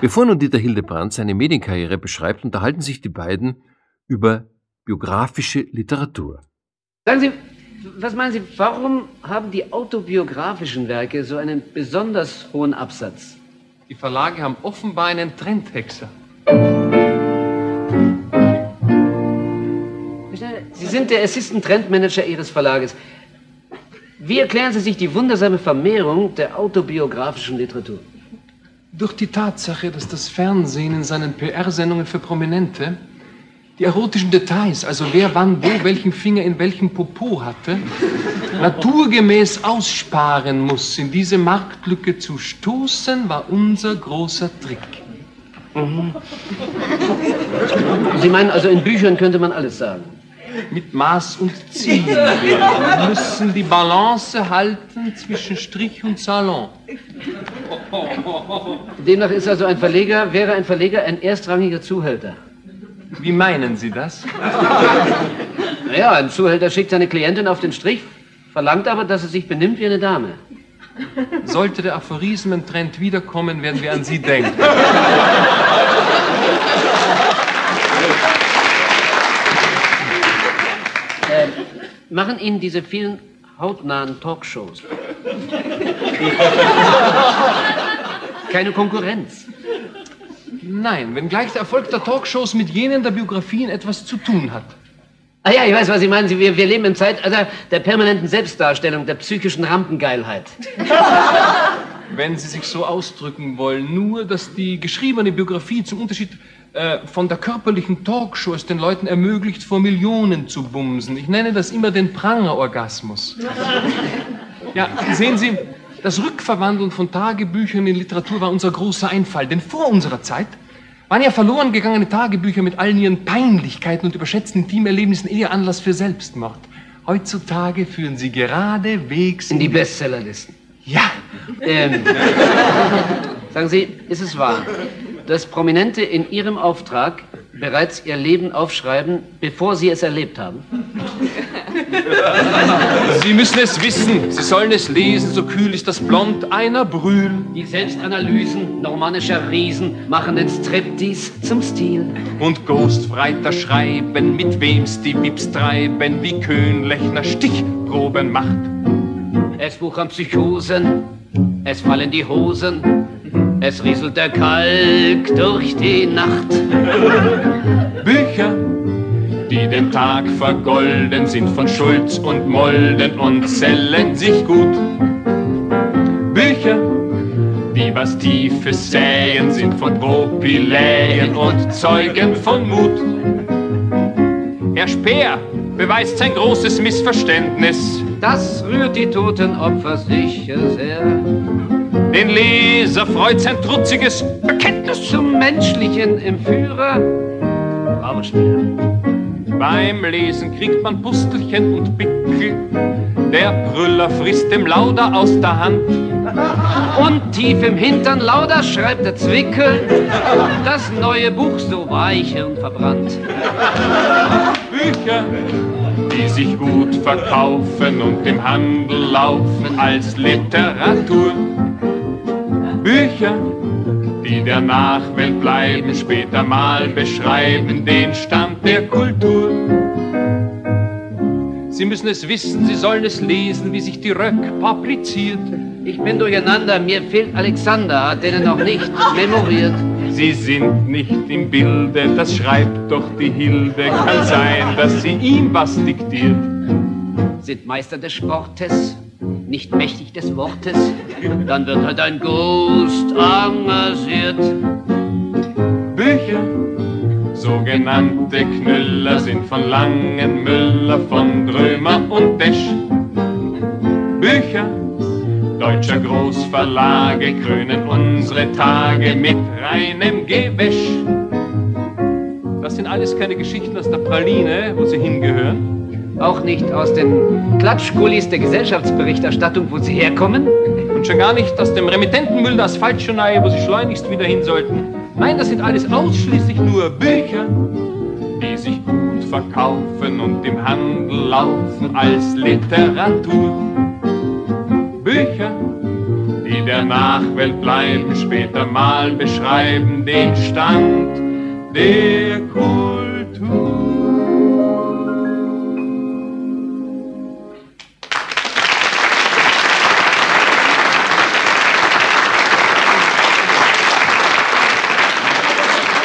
Bevor nun Dieter Hildebrandt seine Medienkarriere beschreibt, unterhalten sich die beiden über biografische Literatur. Sagen Sie, was meinen Sie, warum haben die autobiografischen Werke so einen besonders hohen Absatz? Die Verlage haben offenbar einen Trendhexer. Sie sind der Assistant Trendmanager Ihres Verlages. Wie erklären Sie sich die wundersame Vermehrung der autobiografischen Literatur? Durch die Tatsache, dass das Fernsehen in seinen PR-Sendungen für Prominente die erotischen Details, also wer wann wo welchen Finger in welchem Popo hatte, naturgemäß aussparen muss. In diese Marktlücke zu stoßen, war unser großer Trick. Mhm. Sie meinen also, in Büchern könnte man alles sagen? Mit Maß und Ziel. Wir müssen die Balance halten zwischen Strich und Salon. Demnach ist also ein Verleger, wäre ein Verleger ein erstrangiger Zuhälter. Wie meinen Sie das? Naja, ein Zuhälter schickt seine Klientin auf den Strich, verlangt aber, dass sie sich benimmt wie eine Dame. Sollte der Aphorismentrend wiederkommen, werden wir an Sie denken. Machen Ihnen diese vielen hautnahen Talkshows keine Konkurrenz? Nein, wenngleich der Erfolg der Talkshows mit jenen der Biografien etwas zu tun hat. Ah ja, ich weiß, was Sie meinen. Wir leben im Zeitalter der permanenten Selbstdarstellung, der psychischen Rampengeilheit. Wenn Sie sich so ausdrücken wollen, nur dass die geschriebene Biografie zum Unterschied von der körperlichen Talkshow es den Leuten ermöglicht, vor Millionen zu bumsen. Ich nenne das immer den Pranger-Orgasmus. Ja, sehen Sie, das Rückverwandeln von Tagebüchern in Literatur war unser großer Einfall, denn vor unserer Zeit waren ja verloren gegangene Tagebücher mit allen ihren Peinlichkeiten und überschätzten Intimerlebnissen eher Anlass für Selbstmord. Heutzutage führen sie geradewegs in die Bestsellerlisten. Ja. Sagen Sie, ist es wahr, dass Prominente in Ihrem Auftrag bereits ihr Leben aufschreiben, bevor sie es erlebt haben? Sie müssen es wissen. Sie sollen es lesen. So kühl ist das Blond einer Brühl. Die Selbstanalysen normannischer Riesen machen den Striptease zum Stil. Und Ghostwriter schreiben, mit wem's die Bips treiben, wie Köhnlechner Stichproben macht. Es wuchern Psychosen, es fallen die Hosen, es rieselt der Kalk durch die Nacht. Bücher, die den Tag vergolden, sind von Schulz und Molden und zählen sich gut. Bücher, die was Tiefes säen, sind von Propyläen und Zeugen von Mut. Herr Speer beweist sein großes Missverständnis. Das rührt die toten Opfer sicher sehr. Den Leser freut sein trutziges Bekenntnis zum menschlichen Entführer. Beim Lesen kriegt man Pustelchen und Pickel. Der Brüller frisst dem Lauder aus der Hand. Und tief im Hintern Lauder schreibt der Zwickel das neue Buch so weich und verbrannt. Bücher, die sich gut verkaufen und im Handel laufen als Literatur. Bücher, die der Nachwelt bleiben, später mal beschreiben den Stand der Kultur. Sie müssen es wissen, Sie sollen es lesen, wie sich die Röck publiziert. Ich bin durcheinander, mir fehlt Alexander, hat denen noch nicht memoriert. Sie sind nicht im Bilde, das schreibt doch die Hilde, kann sein, dass sie ihm was diktiert. Sind Meister des Sportes, nicht mächtig des Wortes, dann wird halt ein Ghost engagiert. Bücher, sogenannte Knüller, sind von Langenmüller, von Drömer und Desch. Bücher deutscher Großverlage krönen unsere Tage mit reinem Gewäsch. Das sind alles keine Geschichten aus der Praline, wo sie hingehören. Auch nicht aus den Klatschkulis der Gesellschaftsberichterstattung, wo sie herkommen. Und schon gar nicht aus dem Remittentenmüll der Asphaltjournal, wo sie schleunigst wieder hin sollten. Nein, das sind alles ausschließlich nur Bücher, die sich gut verkaufen und im Handel laufen als Literatur. Bücher, die der Nachwelt bleiben, später mal beschreiben den Stand der Kunst.